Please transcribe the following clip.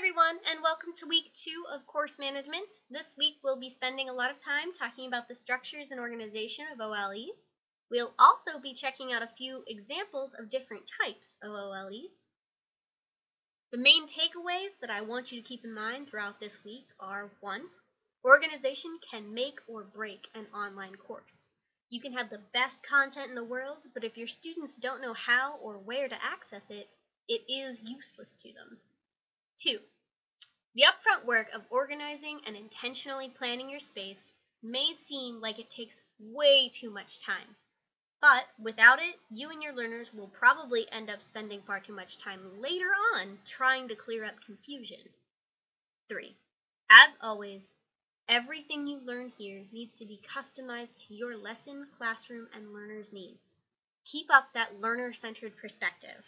everyone, and welcome to week 2 of course management. This week we'll be spending a lot of time talking about the structures and organization of OLEs. We'll also be checking out a few examples of different types of OLEs. The main takeaways that I want you to keep in mind throughout this week are 1. Organization can make or break an online course. You can have the best content in the world, but if your students don't know how or where to access it, it is useless to them. 2. The upfront work of organizing and intentionally planning your space may seem like it takes way too much time, but without it, you and your learners will probably end up spending far too much time later on trying to clear up confusion. 3. As always, everything you learn here needs to be customized to your lesson, classroom, and learners' needs. Keep up that learner-centered perspective.